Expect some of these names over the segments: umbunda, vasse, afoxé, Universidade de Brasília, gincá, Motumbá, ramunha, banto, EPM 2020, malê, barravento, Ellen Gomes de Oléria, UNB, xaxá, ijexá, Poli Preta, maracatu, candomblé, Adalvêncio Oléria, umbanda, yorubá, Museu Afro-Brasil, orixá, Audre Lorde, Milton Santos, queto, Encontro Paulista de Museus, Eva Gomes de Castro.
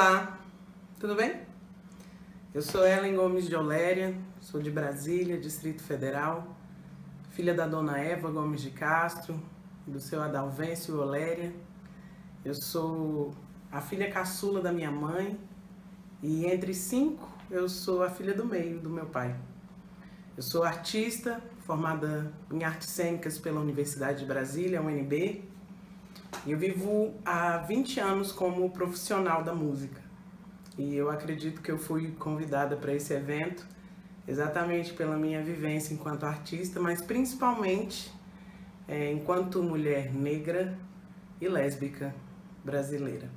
Olá, tudo bem? Eu sou Ellen Gomes de Oléria, sou de Brasília, Distrito Federal, filha da dona Eva Gomes de Castro, do seu Adalvêncio Oléria. Eu sou a filha caçula da minha mãe e entre 5 eu sou a filha do meio do meu pai. Eu sou artista, formada em artes cênicas pela Universidade de Brasília, UNB, e eu vivo há 20 anos como profissional da música. E eu acredito que eu fui convidada para esse evento exatamente pela minha vivência enquanto artista, mas principalmente enquanto mulher negra e lésbica brasileira.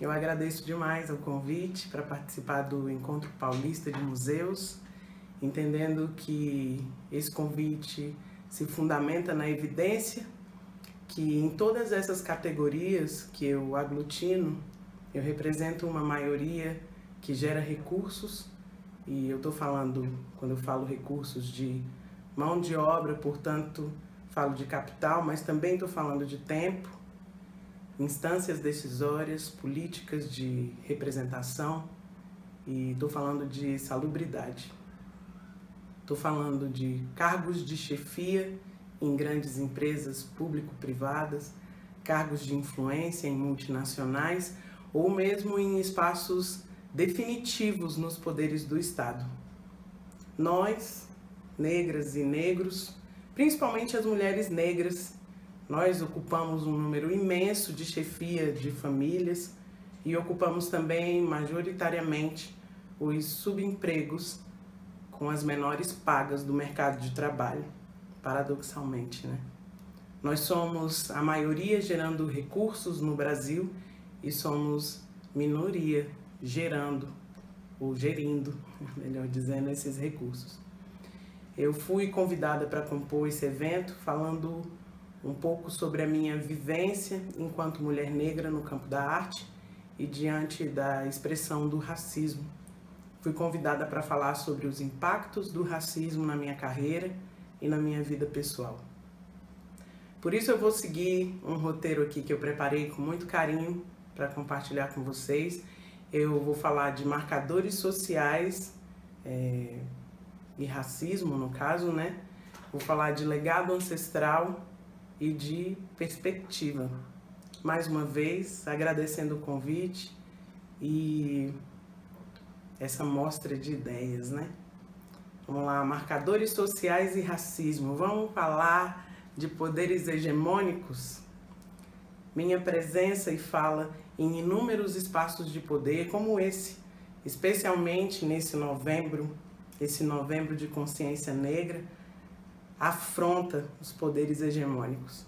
Eu agradeço demais o convite para participar do Encontro Paulista de Museus, entendendo que esse convite se fundamenta na evidência que em todas essas categorias que eu aglutino, eu represento uma maioria que gera recursos, e eu estou falando, quando eu falo recursos, de mão de obra, portanto, falo de capital, mas também estou falando de tempo, instâncias decisórias, políticas de representação, e estou falando de salubridade. Estou falando de cargos de chefia em grandes empresas público-privadas, cargos de influência em multinacionais ou mesmo em espaços definitivos nos poderes do Estado. Nós, negras e negros, principalmente as mulheres negras, nós ocupamos um número imenso de chefia de famílias e ocupamos também, majoritariamente, os subempregos com as menores pagas do mercado de trabalho. Paradoxalmente, né? Nós somos a maioria gerando recursos no Brasil e somos minoria gerando, ou gerindo, melhor dizendo, esses recursos. Eu fui convidada para compor esse evento falando um pouco sobre a minha vivência enquanto mulher negra no campo da arte e diante da expressão do racismo. Fui convidada para falar sobre os impactos do racismo na minha carreira e na minha vida pessoal. Por isso eu vou seguir um roteiro aqui que eu preparei com muito carinho para compartilhar com vocês. Eu vou falar de marcadores sociais e racismo, no caso, né? Vou falar de legado ancestral e de perspectiva. Mais uma vez, agradecendo o convite e essa mostra de ideias, né? Vamos lá, marcadores sociais e racismo. Vamos falar de poderes hegemônicos? Minha presença e fala em inúmeros espaços de poder como esse, especialmente nesse novembro, esse novembro de consciência negra, afronta os poderes hegemônicos.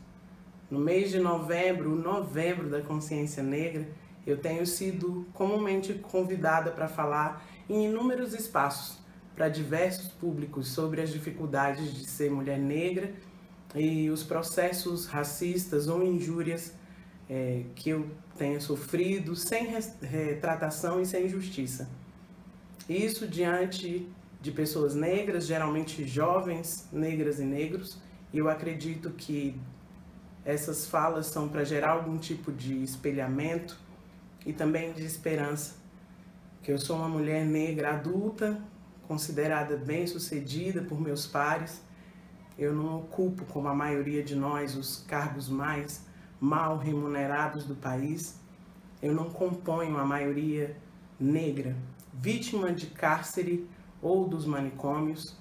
No mês de novembro, o novembro da consciência negra, eu tenho sido comumente convidada para falar em inúmeros espaços, para diversos públicos, sobre as dificuldades de ser mulher negra e os processos racistas ou injúrias que eu tenha sofrido sem retratação e sem justiça. Isso diante de pessoas negras, geralmente jovens, negras e negros, e eu acredito que essas falas são para gerar algum tipo de espelhamento e também de esperança, que eu sou uma mulher negra adulta, considerada bem-sucedida por meus pares. Eu não ocupo, como a maioria de nós, os cargos mais mal remunerados do país. Eu não componho a maioria negra, vítima de cárcere ou dos manicômios.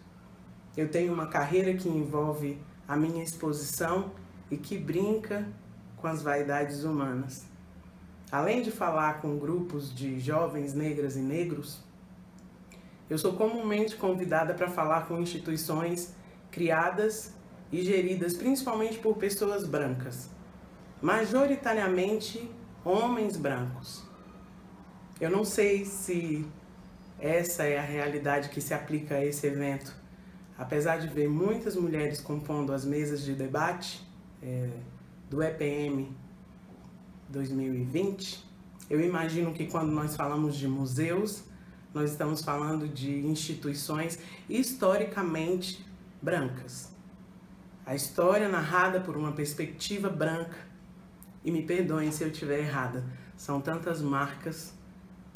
Eu tenho uma carreira que envolve a minha exposição e que brinca com as vaidades humanas. Além de falar com grupos de jovens negras e negros, eu sou comumente convidada para falar com instituições criadas e geridas principalmente por pessoas brancas, majoritariamente homens brancos. Eu não sei se essa é a realidade que se aplica a esse evento, apesar de ver muitas mulheres compondo as mesas de debate do EPM 2020, eu imagino que quando nós falamos de museus, nós estamos falando de instituições historicamente brancas. A história narrada por uma perspectiva branca, e me perdoem se eu estiver errada, são tantas marcas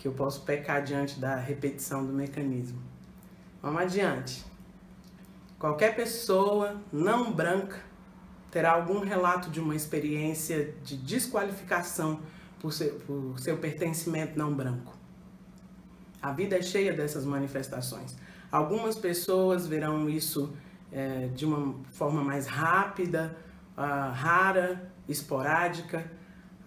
que eu posso pecar diante da repetição do mecanismo. Vamos adiante. Qualquer pessoa não branca terá algum relato de uma experiência de desqualificação por seu pertencimento não branco. A vida é cheia dessas manifestações. Algumas pessoas verão isso de uma forma mais rápida, rara, esporádica.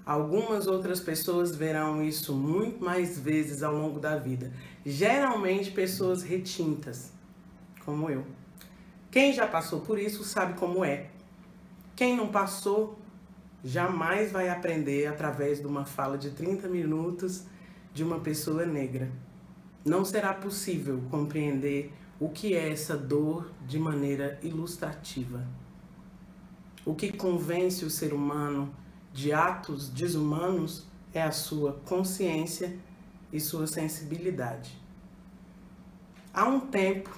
Algumas outras pessoas verão isso muito mais vezes ao longo da vida. Geralmente pessoas retintas, como eu. Quem já passou por isso sabe como é. Quem não passou jamais vai aprender através de uma fala de 30 minutos de uma pessoa negra. Não será possível compreender o que é essa dor de maneira ilustrativa. O que convence o ser humano de atos desumanos é a sua consciência e sua sensibilidade. Há um tempo,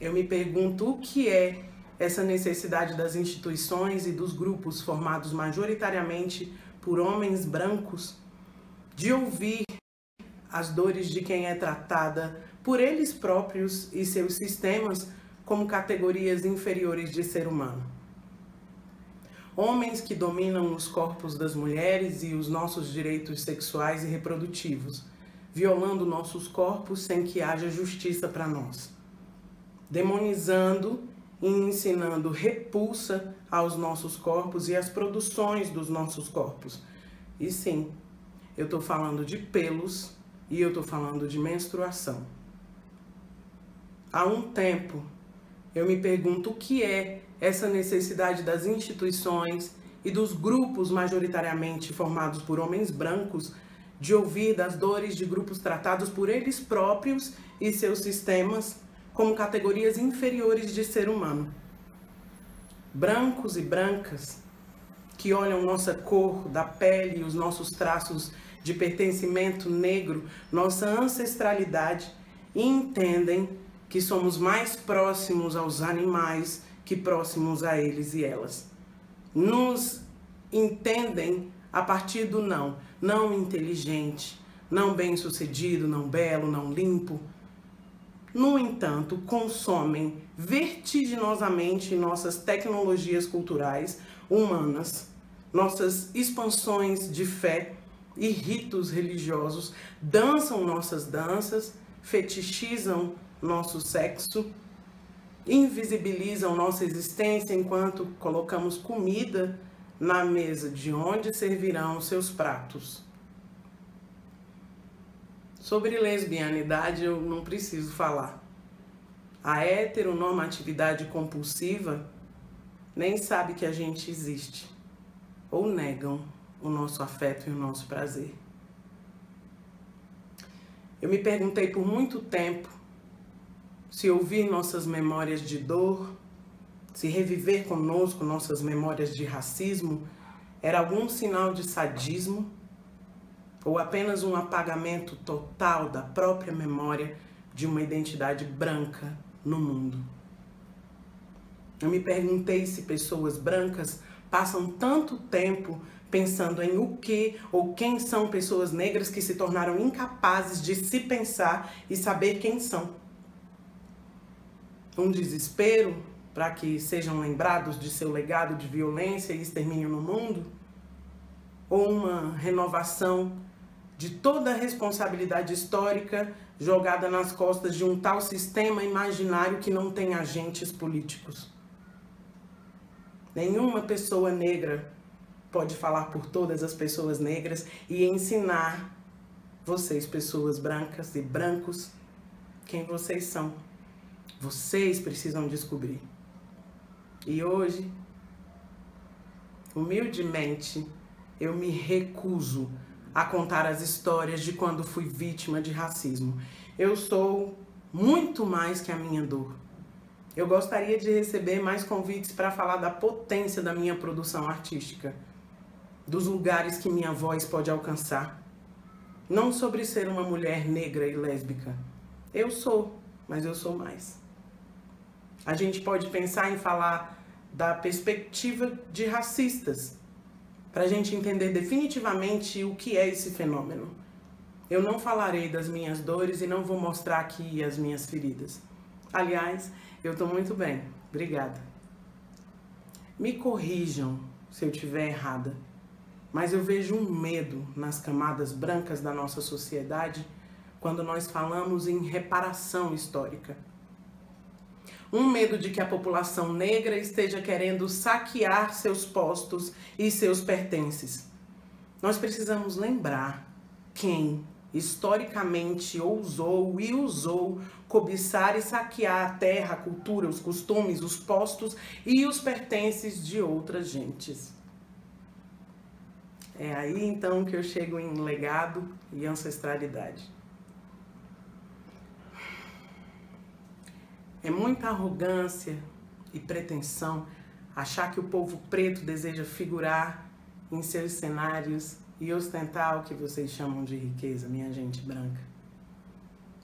eu me pergunto o que é essa necessidade das instituições e dos grupos formados majoritariamente por homens brancos de ouvir as dores de quem é tratada por eles próprios e seus sistemas como categorias inferiores de ser humano. Homens que dominam os corpos das mulheres e os nossos direitos sexuais e reprodutivos, violando nossos corpos sem que haja justiça para nós, demonizando e ensinando repulsa aos nossos corpos e às produções dos nossos corpos. E sim, eu estou falando de pelos e eu estou falando de menstruação. Há um tempo, eu me pergunto o que é essa necessidade das instituições e dos grupos majoritariamente formados por homens brancos de ouvir das dores de grupos tratados por eles próprios e seus sistemas como categorias inferiores de ser humano. Brancos e brancas que olham nossa cor da pele e os nossos traços de pertencimento negro, nossa ancestralidade, e entendem que somos mais próximos aos animais que próximos a eles e elas. Nos entendem a partir do não. Não inteligente, não bem-sucedido, não belo, não limpo. No entanto, consomem vertiginosamente nossas tecnologias culturais humanas, nossas expansões de fé e ritos religiosos, dançam nossas danças, fetichizam nosso sexo, invisibilizam nossa existência enquanto colocamos comida na mesa de onde servirão seus pratos. Sobre lesbianidade eu não preciso falar. A heteronormatividade compulsiva nem sabe que a gente existe, ou negam o nosso afeto e o nosso prazer. Eu me perguntei por muito tempo se ouvir nossas memórias de dor, se reviver conosco nossas memórias de racismo, era algum sinal de sadismo ou apenas um apagamento total da própria memória de uma identidade branca no mundo. Eu me perguntei se pessoas brancas passam tanto tempo pensando em o que ou quem são pessoas negras que se tornaram incapazes de se pensar e saber quem são. Um desespero para que sejam lembrados de seu legado de violência e extermínio no mundo? Ou uma renovação de toda a responsabilidade histórica jogada nas costas de um tal sistema imaginário que não tem agentes políticos? Nenhuma pessoa negra pode falar por todas as pessoas negras e ensinar vocês, pessoas brancas e brancos, quem vocês são. Vocês precisam descobrir. E hoje, humildemente, eu me recuso a contar as histórias de quando fui vítima de racismo. Eu sou muito mais que a minha dor. Eu gostaria de receber mais convites para falar da potência da minha produção artística, dos lugares que minha voz pode alcançar. Não sobre ser uma mulher negra e lésbica. Eu sou, mas eu sou mais. A gente pode pensar em falar da perspectiva de racistas, para a gente entender definitivamente o que é esse fenômeno. Eu não falarei das minhas dores e não vou mostrar aqui as minhas feridas. Aliás, eu estou muito bem. Obrigada. Me corrijam se eu estiver errada, mas eu vejo um medo nas camadas brancas da nossa sociedade quando nós falamos em reparação histórica. Um medo de que a população negra esteja querendo saquear seus postos e seus pertences. Nós precisamos lembrar quem historicamente ousou e usou cobiçar e saquear a terra, a cultura, os costumes, os postos e os pertences de outras gentes. É aí então que eu chego em legado e ancestralidade. É muita arrogância e pretensão achar que o povo preto deseja figurar em seus cenários e ostentar o que vocês chamam de riqueza, minha gente branca.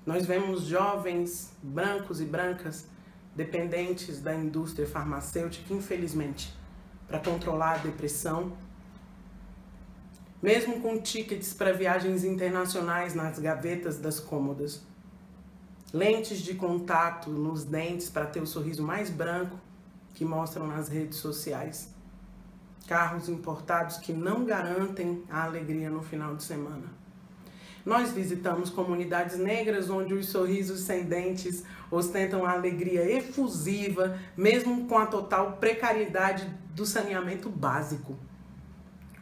Nós vemos jovens brancos e brancas dependentes da indústria farmacêutica, infelizmente, para controlar a depressão, mesmo com tickets para viagens internacionais nas gavetas das cômodas, lentes de contato nos dentes para ter o sorriso mais branco que mostram nas redes sociais, carros importados que não garantem a alegria no final de semana. Nós visitamos comunidades negras onde os sorrisos sem dentes ostentam a alegria efusiva, mesmo com a total precariedade do saneamento básico,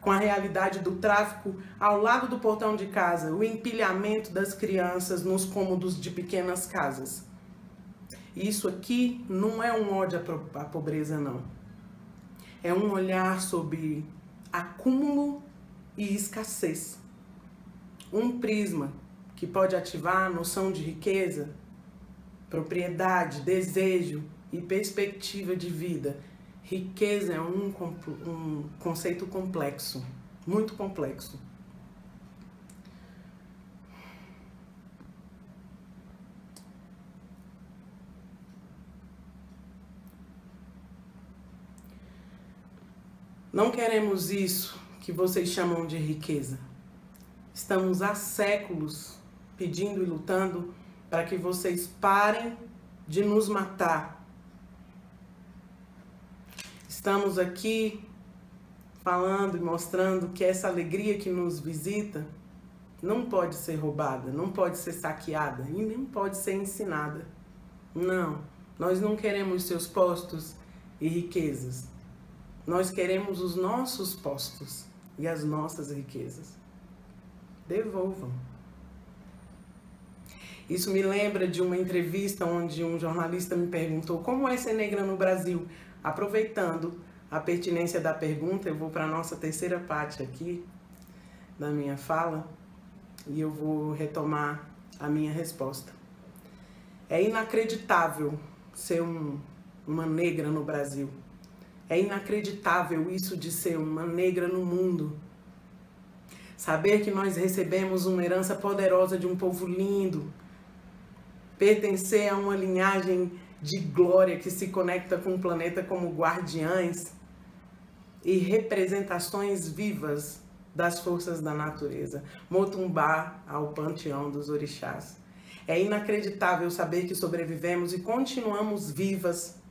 com a realidade do tráfico ao lado do portão de casa, o empilhamento das crianças nos cômodos de pequenas casas. Isso aqui não é um ódio à pobreza, não. É um olhar sobre acúmulo e escassez. Um prisma que pode ativar a noção de riqueza, propriedade, desejo e perspectiva de vida. Riqueza é um conceito complexo, muito complexo. Não queremos isso que vocês chamam de riqueza. Estamos há séculos pedindo e lutando para que vocês parem de nos matar. Estamos aqui falando e mostrando que essa alegria que nos visita não pode ser roubada, não pode ser saqueada e nem pode ser ensinada. Não, nós não queremos seus postos e riquezas. Nós queremos os nossos postos e as nossas riquezas. Devolvam. Isso me lembra de uma entrevista onde um jornalista me perguntou como é ser negra no Brasil. Aproveitando a pertinência da pergunta, eu vou para a nossa terceira parte aqui da minha fala e eu vou retomar a minha resposta. É inacreditável ser uma negra no Brasil. É inacreditável isso de ser uma negra no mundo. Saber que nós recebemos uma herança poderosa de um povo lindo, pertencer a uma linhagem de glória que se conecta com o planeta como guardiães e representações vivas das forças da natureza. Motumbá ao panteão dos orixás. É inacreditável saber que sobrevivemos e continuamos vivas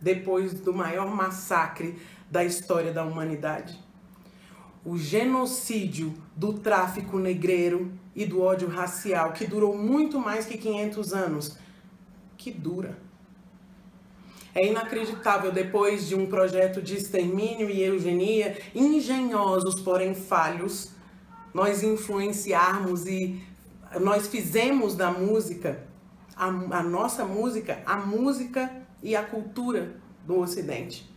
depois do maior massacre da história da humanidade. O genocídio do tráfico negreiro e do ódio racial, que durou muito mais que 500 anos, que dura. É inacreditável, depois de um projeto de extermínio e eugenia, engenhosos, porém falhos, nós influenciarmos e nós fizemos da música, a nossa música, a música e a cultura do Ocidente.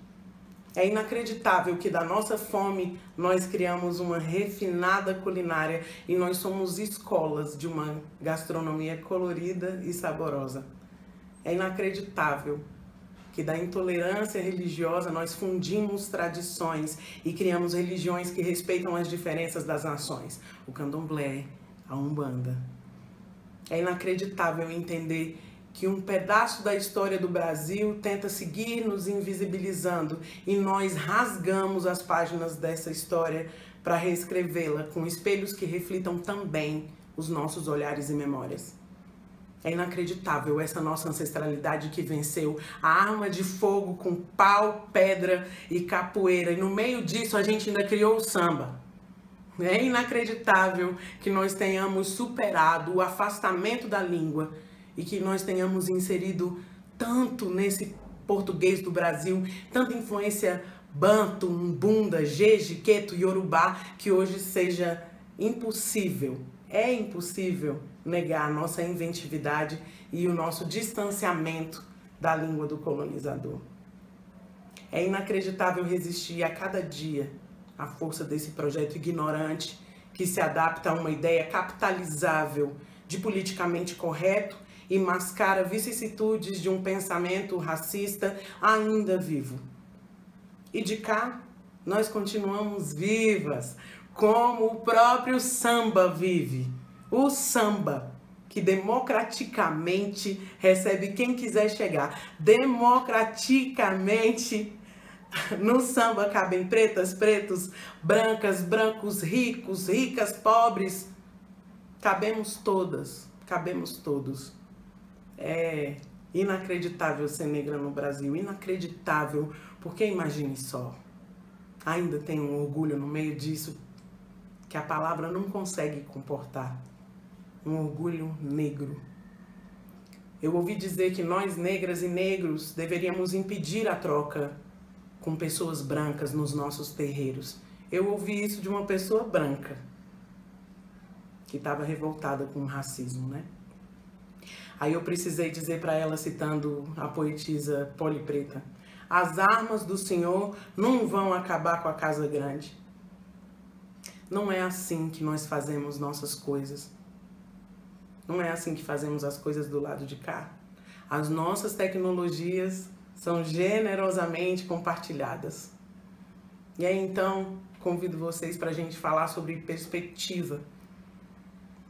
É inacreditável que da nossa fome nós criamos uma refinada culinária e nós somos escolas de uma gastronomia colorida e saborosa. É inacreditável que da intolerância religiosa nós fundimos tradições e criamos religiões que respeitam as diferenças das nações. O candomblé, a umbanda. É inacreditável entender que um pedaço da história do Brasil tenta seguir nos invisibilizando e nós rasgamos as páginas dessa história para reescrevê-la com espelhos que reflitam também os nossos olhares e memórias. É inacreditável essa nossa ancestralidade que venceu a arma de fogo com pau, pedra e capoeira. E no meio disso a gente ainda criou o samba. É inacreditável que nós tenhamos superado o afastamento da língua e que nós tenhamos inserido tanto nesse português do Brasil, tanta influência banto, umbunda, jeje, queto, yorubá, que hoje seja impossível. É impossível negar a nossa inventividade e o nosso distanciamento da língua do colonizador. É inacreditável resistir a cada dia à força desse projeto ignorante que se adapta a uma ideia capitalizável de politicamente correto e mascara vicissitudes de um pensamento racista ainda vivo. E de cá, nós continuamos vivas, como o próprio samba vive. O samba, que democraticamente recebe quem quiser chegar. Democraticamente, no samba cabem pretas, pretos, brancas, brancos, ricos, ricas, pobres. Cabemos todas, cabemos todos. É inacreditável ser negra no Brasil, inacreditável, porque imagine só. Ainda tem um orgulho no meio disso que a palavra não consegue comportar. Um orgulho negro. Eu ouvi dizer que nós, negras e negros, deveríamos impedir a troca com pessoas brancas nos nossos terreiros. Eu ouvi isso de uma pessoa branca, que estava revoltada com o racismo, né? Aí eu precisei dizer para ela, citando a poetisa Poli Preta, as armas do Senhor não vão acabar com a casa grande. Não é assim que nós fazemos nossas coisas. Não é assim que fazemos as coisas do lado de cá. As nossas tecnologias são generosamente compartilhadas. E aí então, convido vocês para a gente falar sobre perspectiva.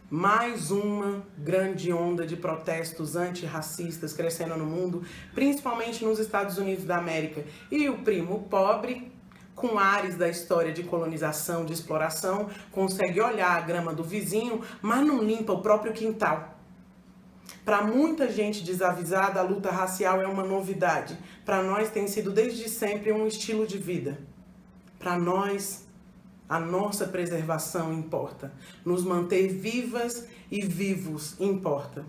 Mais uma grande onda de protestos antirracistas crescendo no mundo, principalmente nos Estados Unidos da América. E o primo pobre, com ares da história de colonização, de exploração, consegue olhar a grama do vizinho, mas não limpa o próprio quintal. Para muita gente desavisada, a luta racial é uma novidade. Para nós tem sido desde sempre um estilo de vida. Para nós, a nossa preservação importa. Nos manter vivas e vivos importa.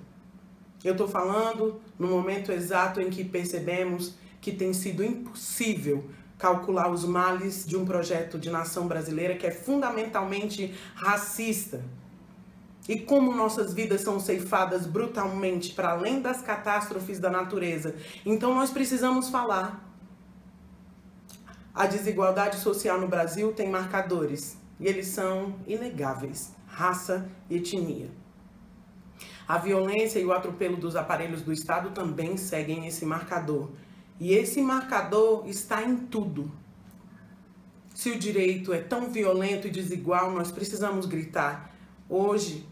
Eu estou falando no momento exato em que percebemos que tem sido impossível calcular os males de um projeto de nação brasileira que é fundamentalmente racista. E como nossas vidas são ceifadas brutalmente para além das catástrofes da natureza. Então nós precisamos falar. A desigualdade social no Brasil tem marcadores, e eles são inegáveis: raça e etnia. A violência e o atropelo dos aparelhos do Estado também seguem esse marcador. E esse marcador está em tudo. Se o direito é tão violento e desigual, nós precisamos gritar. Hoje,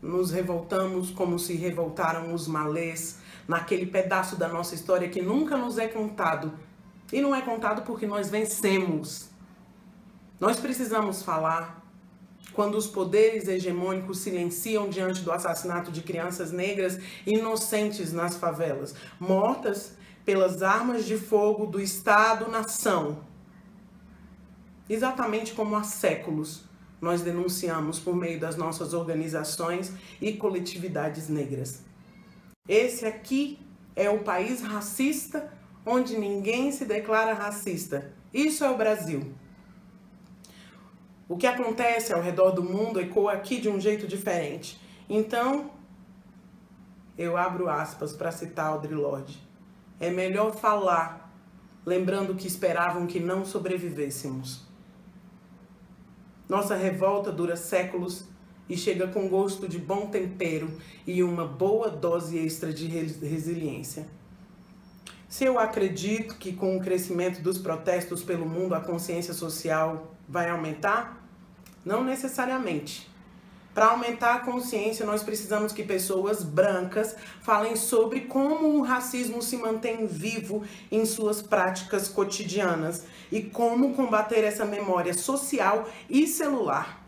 nos revoltamos como se revoltaram os malês, naquele pedaço da nossa história que nunca nos é contado. E não é contado porque nós vencemos. Nós precisamos falar. Quando os poderes hegemônicos silenciam diante do assassinato de crianças negras inocentes nas favelas, mortas pelas armas de fogo do Estado-nação. Exatamente como há séculos nós denunciamos por meio das nossas organizações e coletividades negras. Esse aqui é o país racista onde ninguém se declara racista. Isso é o Brasil. O que acontece ao redor do mundo ecoa aqui de um jeito diferente. Então, eu abro aspas para citar Audre Lorde. É melhor falar, lembrando que esperavam que não sobrevivêssemos. Nossa revolta dura séculos e chega com gosto de bom tempero e uma boa dose extra de resiliência. Se eu acredito que com o crescimento dos protestos pelo mundo a consciência social vai aumentar? Não necessariamente. Para aumentar a consciência, nós precisamos que pessoas brancas falem sobre como o racismo se mantém vivo em suas práticas cotidianas e como combater essa memória social e celular.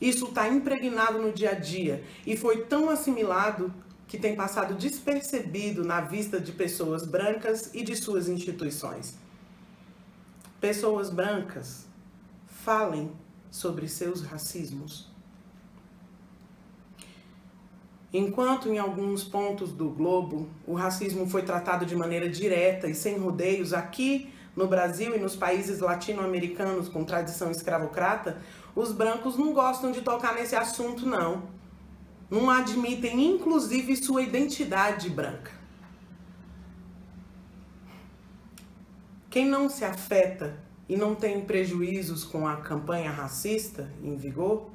Isso está impregnado no dia a dia e foi tão assimilado que tem passado despercebido na vista de pessoas brancas e de suas instituições. Pessoas brancas, falem sobre seus racismos. Enquanto em alguns pontos do globo o racismo foi tratado de maneira direta e sem rodeios, aqui no Brasil e nos países latino-americanos com tradição escravocrata, os brancos não gostam de tocar nesse assunto, não. Não admitem, inclusive, sua identidade branca. Quem não se afeta e não tem prejuízos com a campanha racista em vigor,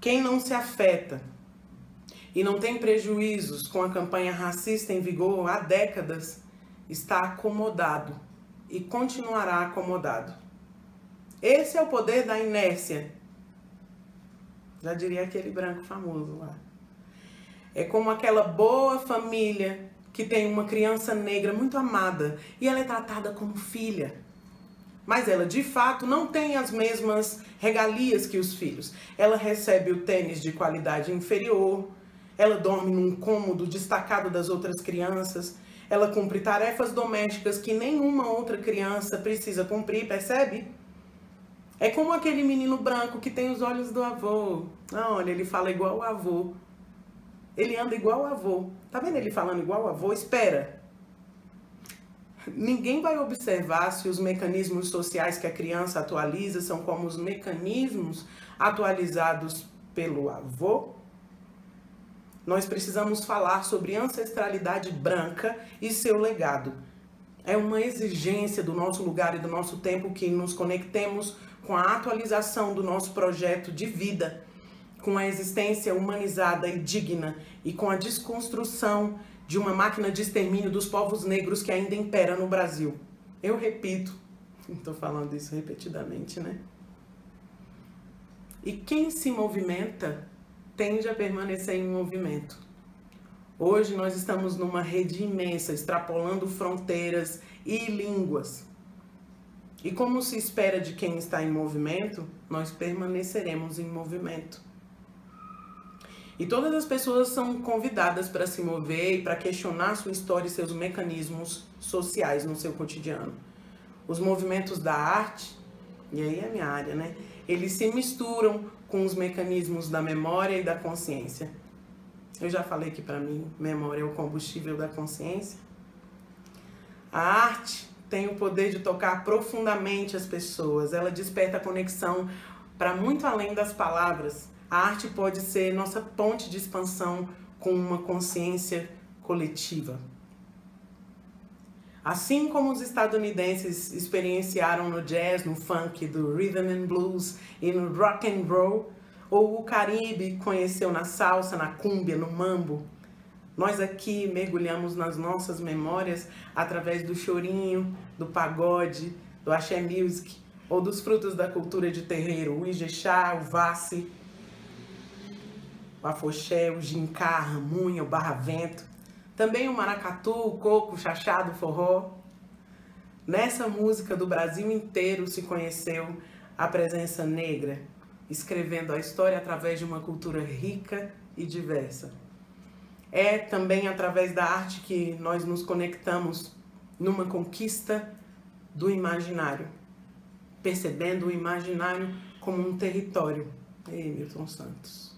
quem não se afeta e não tem prejuízos com a campanha racista em vigor há décadas, está acomodado e continuará acomodado. Esse é o poder da inércia. Já diria aquele branco famoso lá. É como aquela boa família que tem uma criança negra muito amada e ela é tratada como filha. Mas ela, de fato, não tem as mesmas regalias que os filhos. Ela recebe o tênis de qualidade inferior, ela dorme num cômodo destacado das outras crianças, ela cumpre tarefas domésticas que nenhuma outra criança precisa cumprir, percebe? É como aquele menino branco que tem os olhos do avô. Ah, olha, ele fala igual o avô. Ele anda igual o avô. Tá vendo ele falando igual o avô? Espera! Ninguém vai observar se os mecanismos sociais que a criança atualiza são como os mecanismos atualizados pelo avô. Nós precisamos falar sobre ancestralidade branca e seu legado. É uma exigência do nosso lugar e do nosso tempo que nos conectemos com a atualização do nosso projeto de vida, com a existência humanizada e digna e com a desconstrução de uma máquina de extermínio dos povos negros que ainda impera no Brasil. Eu repito, estou falando isso repetidamente, né? E quem se movimenta tende a permanecer em movimento. Hoje nós estamos numa rede imensa, extrapolando fronteiras e línguas. E como se espera de quem está em movimento, nós permaneceremos em movimento. E todas as pessoas são convidadas para se mover e para questionar sua história e seus mecanismos sociais no seu cotidiano. Os movimentos da arte, e aí é a minha área, né? Eles se misturam com os mecanismos da memória e da consciência. Eu já falei que para mim memória é o combustível da consciência. A arte tem o poder de tocar profundamente as pessoas. Ela desperta a conexão para muito além das palavras. A arte pode ser nossa ponte de expansão com uma consciência coletiva. Assim como os estadunidenses experienciaram no jazz, no funk, do rhythm and blues e no rock and roll, ou o Caribe conheceu na salsa, na cúmbia, no mambo, nós aqui mergulhamos nas nossas memórias através do chorinho, do pagode, do axé music ou dos frutos da cultura de terreiro, o ijexá, o vasse, o afoxé, o gincá, a ramunha, o barravento, também o maracatu, o coco, o xaxá do forró. Nessa música do Brasil inteiro se conheceu a presença negra, escrevendo a história através de uma cultura rica e diversa. É também através da arte que nós nos conectamos numa conquista do imaginário, percebendo o imaginário como um território. Ei, Milton Santos.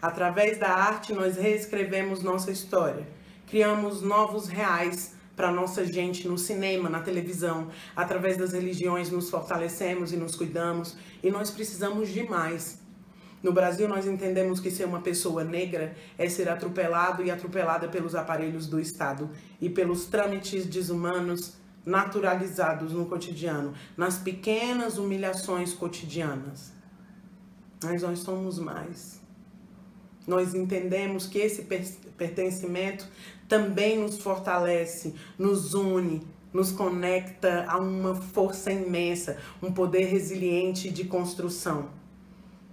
Através da arte, nós reescrevemos nossa história, criamos novos reais para nossa gente no cinema, na televisão. Através das religiões, nos fortalecemos e nos cuidamos, e nós precisamos de mais. No Brasil, nós entendemos que ser uma pessoa negra é ser atropelado e atropelada pelos aparelhos do Estado e pelos trâmites desumanos naturalizados no cotidiano, nas pequenas humilhações cotidianas. Mas nós somos mais. Nós entendemos que esse pertencimento também nos fortalece, nos une, nos conecta a uma força imensa, um poder resiliente de construção.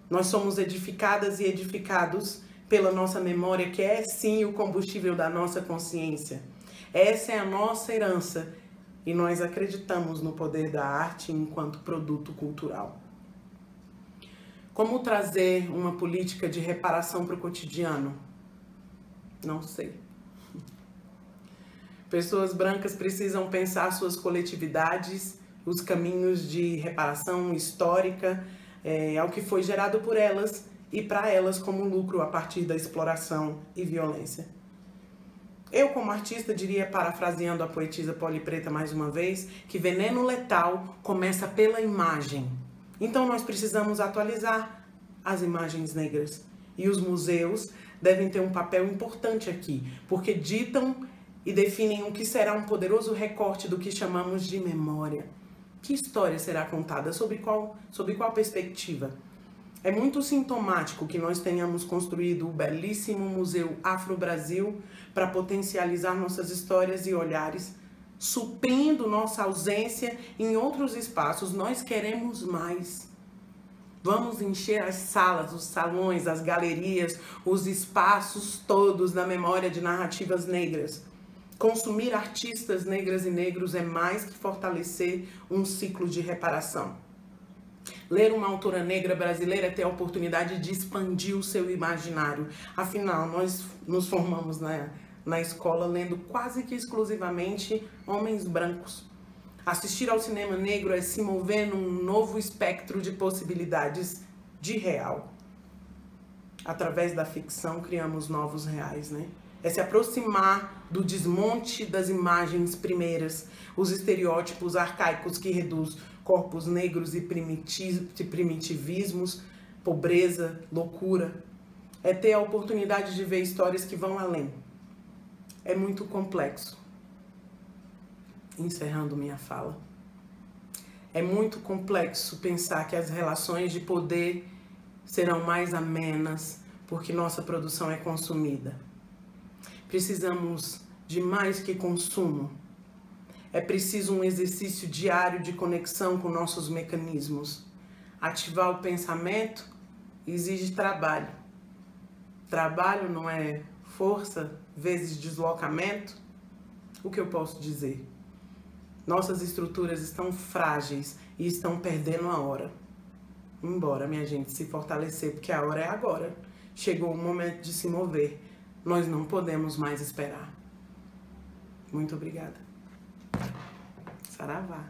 Nós somos edificadas e edificados pela nossa memória, que é sim o combustível da nossa consciência. Essa é a nossa herança e nós acreditamos no poder da arte enquanto produto cultural. Como trazer uma política de reparação para o cotidiano? Não sei. Pessoas brancas precisam pensar suas coletividades, os caminhos de reparação histórica, ao que foi gerado por elas e para elas como lucro a partir da exploração e violência. Eu, como artista, diria, parafraseando a poetisa Poli Preta mais uma vez, que veneno letal começa pela imagem. Então nós precisamos atualizar as imagens negras. E os museus devem ter um papel importante aqui, porque ditam e definem o que será um poderoso recorte do que chamamos de memória. Que história será contada? Sobre qual perspectiva? É muito sintomático que nós tenhamos construído o belíssimo Museu Afro-Brasil para potencializar nossas histórias e olhares, suprindo nossa ausência em outros espaços. Nós queremos mais. Vamos encher as salas, os salões, as galerias, os espaços todos da memória de narrativas negras. Consumir artistas negras e negros é mais que fortalecer um ciclo de reparação. Ler uma autora negra brasileira é ter a oportunidade de expandir o seu imaginário. Afinal, nós nos formamos na escola lendo quase que exclusivamente homens brancos. Assistir ao cinema negro é se mover num novo espectro de possibilidades de real. Através da ficção criamos novos reais, né? É se aproximar do desmonte das imagens primeiras, os estereótipos arcaicos que reduz corpos negros e primitivismos, pobreza, loucura. É ter a oportunidade de ver histórias que vão além. É muito complexo. Encerrando minha fala. É muito complexo pensar que as relações de poder serão mais amenas porque nossa produção é consumida. Precisamos de mais que consumo. É preciso um exercício diário de conexão com nossos mecanismos. Ativar o pensamento exige trabalho. Trabalho não é força vezes deslocamento? O que eu posso dizer? Nossas estruturas estão frágeis e estão perdendo a hora. Embora, minha gente, se fortalecer, porque a hora é agora. Chegou o momento de se mover. Nós não podemos mais esperar. Muito obrigada. Saravá.